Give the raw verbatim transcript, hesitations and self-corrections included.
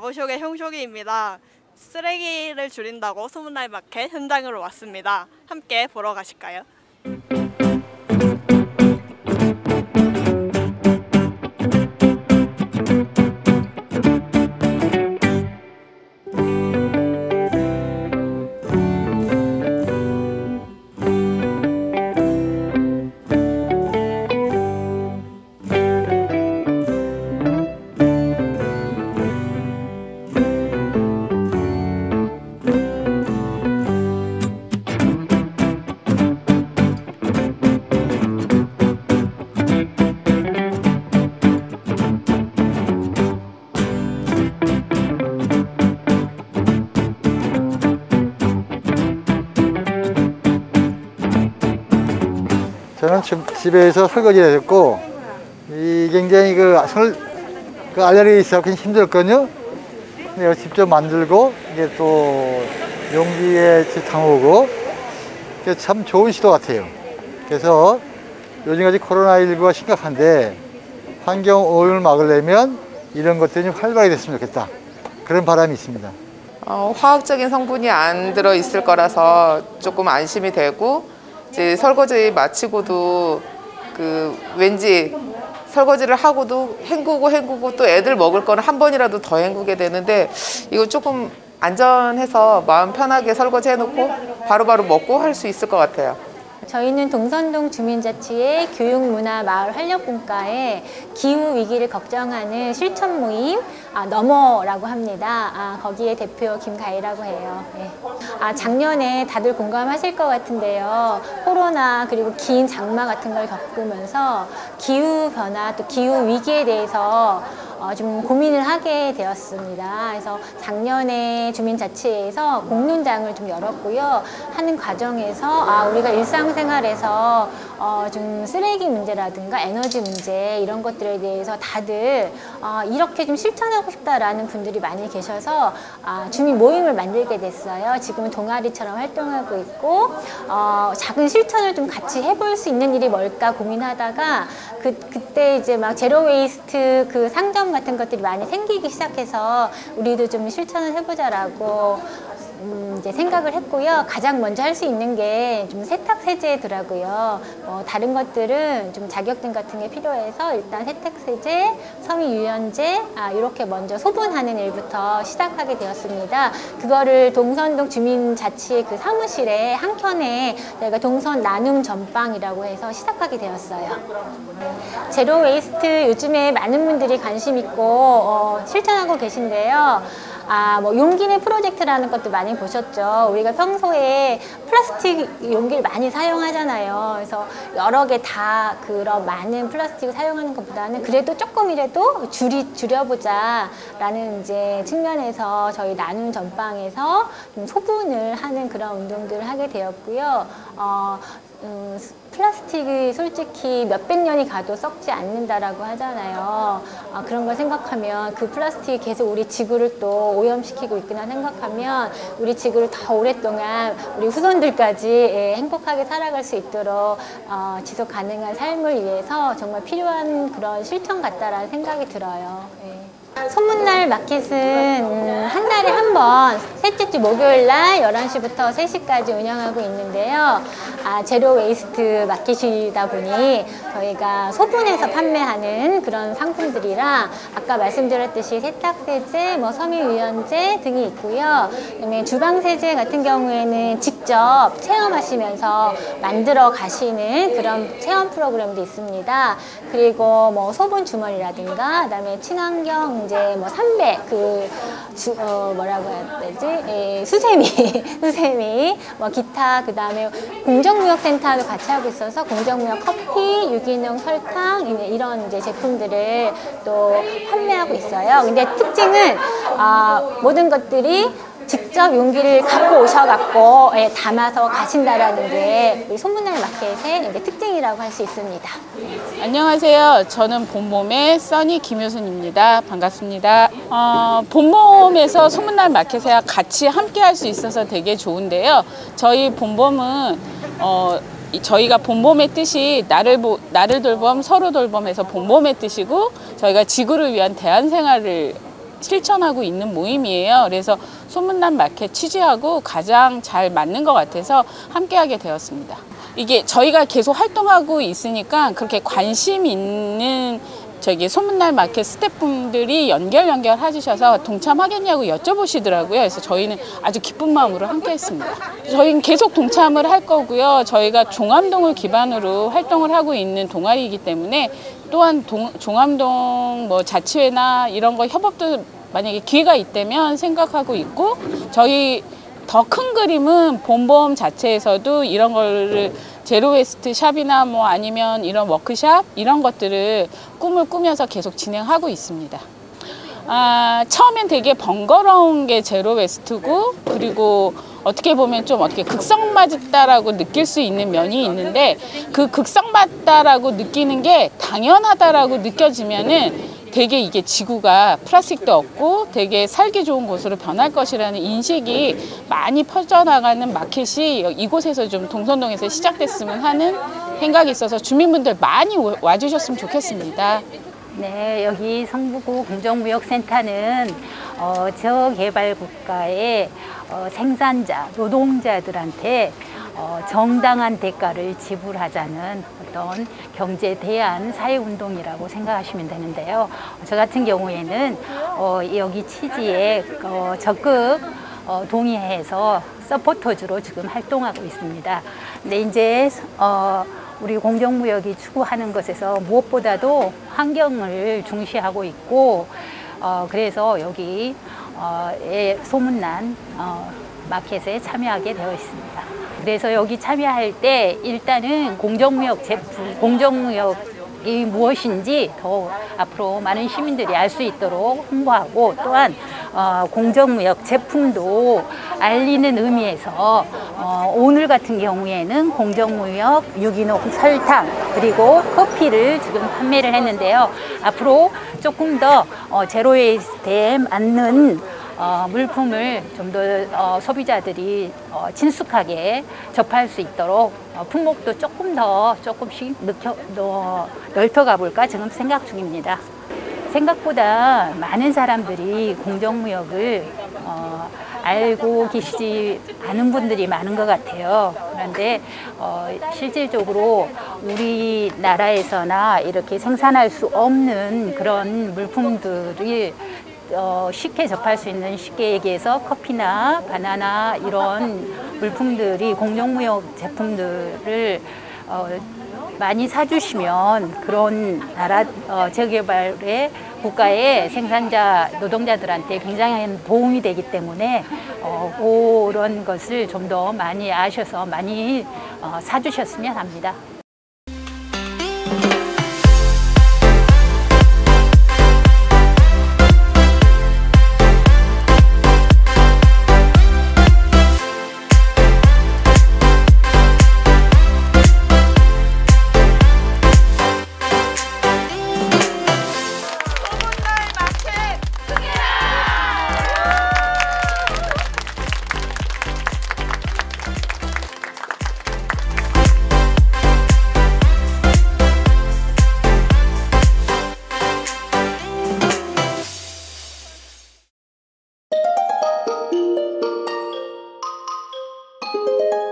와보쇽의 형쇼기입니다. 쓰레기를 줄인다고 소문날 마켓 현장으로 왔습니다. 함께 보러 가실까요? 저는 집에서 설거지를 해줬고, 이 굉장히 그, 설, 그 알레르기 있어서 힘들었거든요. 근데 직접 만들고, 이게 또 용기에 담그고, 이게 참 좋은 시도 같아요. 그래서 요즘까지 코로나 일구가 심각한데, 환경 오염을 막으려면 이런 것들이 좀 활발히 됐으면 좋겠다. 그런 바람이 있습니다. 어, 화학적인 성분이 안 들어있을 거라서 조금 안심이 되고, 이제 설거지 마치고도 그 왠지 설거지를 하고도 헹구고 헹구고 또 애들 먹을 거는 한 번이라도 더 헹구게 되는데, 이거 조금 안전해서 마음 편하게 설거지 해놓고 바로바로 먹고 할 수 있을 것 같아요. 저희는 동선동 주민자치의 교육문화 마을 활력공과에 기후 위기를 걱정하는 실천 모임 아, 너머라고 합니다. 아, 거기에 대표 김가희라고 해요. 네. 아, 작년에 다들 공감하실 것 같은데요. 코로나 그리고 긴 장마 같은 걸 겪으면서 기후 변화 또 기후 위기에 대해서 어, 좀 고민을 하게 되었습니다. 그래서 작년에 주민자치회에서 공론장을 좀 열었고요. 하는 과정에서 아, 우리가 일상생활에서 어, 좀 쓰레기 문제라든가 에너지 문제 이런 것들에 대해서 다들 어, 이렇게 좀 실천하고 싶다라는 분들이 많이 계셔서 아, 주민 모임을 만들게 됐어요. 지금은 동아리처럼 활동하고 있고 어, 작은 실천을 좀 같이 해볼 수 있는 일이 뭘까 고민하다가 그, 그때 이제 막 제로 웨이스트 그 상점 같은 것들이 많이 생기기 시작해서 우리도 좀 실천을 해보자라고 음 이제 생각을 했고요. 가장 먼저 할 수 있는 게 좀 세탁 세제더라고요. 뭐 다른 것들은 좀 자격증 같은 게 필요해서 일단 세탁 세제, 섬유 유연제 아 이렇게 먼저 소분하는 일부터 시작하게 되었습니다. 그거를 동선동 주민자치의 그 사무실에 한 켠에 저희가 동선 나눔 전방이라고 해서 시작하게 되었어요. 제로 웨이스트 요즘에 많은 분들이 관심 있고 어 실천하고 계신데요. 아, 뭐 용기내 프로젝트라는 것도 많이 보셨죠. 우리가 평소에 플라스틱 용기를 많이 사용하잖아요. 그래서 여러 개 다 그런 많은 플라스틱을 사용하는 것보다는 그래도 조금이라도 줄이 줄여보자라는 이제 측면에서 저희 나눔 전방에서 좀 소분을 하는 그런 운동들을 하게 되었고요. 어, 음, 플라스틱이 솔직히 몇백 년이 가도 썩지 않는다라고 하잖아요. 아, 그런 걸 생각하면 그 플라스틱이 계속 우리 지구를 또 오염시키고 있구나 생각하면 우리 지구를 더 오랫동안 우리 후손들까지 예, 행복하게 살아갈 수 있도록 어, 지속 가능한 삶을 위해서 정말 필요한 그런 실천 같다라는 생각이 들어요. 예. 소문날 마켓은 한 달에 한 번 셋째 주 목요일 날 열한 시부터 세 시까지 운영하고 있는데요. 아, 제로 웨이스트 마켓이다 보니 저희가 소분해서 판매하는 그런 상품들이라 아까 말씀드렸듯이 세탁세제, 뭐 섬유유연제 등이 있고요. 그다음에 주방세제 같은 경우에는 직접 체험하시면서 만들어 가시는 그런 체험 프로그램도 있습니다. 그리고 뭐 소분 주머니라든가 그다음에 친환경 이제 뭐 삼백 그 주, 어, 뭐라고 해야 되지? 예, 수세미, 수세미, 뭐 기타, 그 다음에 공정무역센터도 같이 하고 있어서 공정무역 커피, 유기농 설탕 이런 이제 제품들을 또 판매하고 있어요. 근데 특징은 어, 모든 것들이 직접 용기를 갖고 오셔갖고 예, 담아서 가신다라는 게 우리 소문날 마켓의 이제 특징이라고 할 수 있습니다. 안녕하세요. 저는 봄봄의 써니 김효순입니다. 반갑습니다. 어, 봄봄에서 소문날 마켓에 같이 함께 할 수 있어서 되게 좋은데요. 저희 봄봄은 어, 저희가 봄봄의 뜻이 나를, 보, 나를 돌봄, 서로 돌봄해서 봄봄의 뜻이고, 저희가 지구를 위한 대안생활을 실천하고 있는 모임이에요. 그래서 소문난 마켓 취지하고 가장 잘 맞는 것 같아서 함께하게 되었습니다. 이게 저희가 계속 활동하고 있으니까 그렇게 관심 있는 저기 소문날 마켓 스태프분들이 연결 연결 해주셔서 동참하겠냐고 여쭤보시더라고요. 그래서 저희는 아주 기쁜 마음으로 함께했습니다. 저희는 계속 동참을 할 거고요. 저희가 종암동을 기반으로 활동을 하고 있는 동아리이기 때문에 또한 동, 종암동 뭐 자치회나 이런 거 협업도 만약에 기회가 있다면 생각하고 있고, 저희 더 큰 그림은 봄봄 자체에서도 이런 거를 제로 웨이스트 샵이나 뭐 아니면 이런 워크샵 이런 것들을 꿈을 꾸면서 계속 진행하고 있습니다. 아, 처음엔 되게 번거로운 게 제로 웨이스트고, 그리고 어떻게 보면 좀 어떻게 극성맞다라고 느낄 수 있는 면이 있는데, 그 극성맞다라고 느끼는 게 당연하다라고 느껴지면은 되게 이게 지구가 플라스틱도 없고 되게 살기 좋은 곳으로 변할 것이라는 인식이 많이 퍼져나가는 마켓이 이곳에서 좀 동선동에서 시작됐으면 하는 생각이 있어서 주민분들 많이 와주셨으면 좋겠습니다. 네, 여기 성북구 공정무역센터는 어, 저개발국가의 어, 생산자, 노동자들한테 어, 정당한 대가를 지불하자는 어떤 경제에 대한 사회운동이라고 생각하시면 되는데요. 저 같은 경우에는 어, 여기 취지에 어, 적극 어, 동의해서 서포터즈로 지금 활동하고 있습니다. 근데 이제 어, 우리 공정무역이 추구하는 것에서 무엇보다도 환경을 중시하고 있고, 어, 그래서 여기 어, 소문난 어, 마켓에 참여하게 되어 있습니다. 그래서 여기 참여할 때 일단은 공정무역 제품, 공정무역이 무엇인지 더 앞으로 많은 시민들이 알 수 있도록 홍보하고, 또한 어, 공정무역 제품도 알리는 의미에서 어, 오늘 같은 경우에는 공정무역 유기농 설탕 그리고 커피를 지금 판매를 했는데요. 앞으로 조금 더 어, 제로웨이스트에 맞는 어, 물품을 좀 더 어, 소비자들이 어, 친숙하게 접할 수 있도록 어, 품목도 조금 더 조금씩 넓혀, 더 넓혀가 볼까 지금 생각 중입니다. 생각보다 많은 사람들이 공정무역을 어, 알고 계시지 않은 분들이 많은 것 같아요. 그런데 어, 실질적으로 우리나라에서나 이렇게 생산할 수 없는 그런 물품들이 어, 쉽게 접할 수 있는, 쉽게 얘기해서 커피나 바나나 이런 물품들이, 공정무역 제품들을 어, 많이 사주시면 그런 나라 어, 재개발의 국가의 생산자 노동자들한테 굉장히 도움이 되기 때문에 어, 그런 것을 좀 더 많이 아셔서 많이 어, 사주셨으면 합니다. you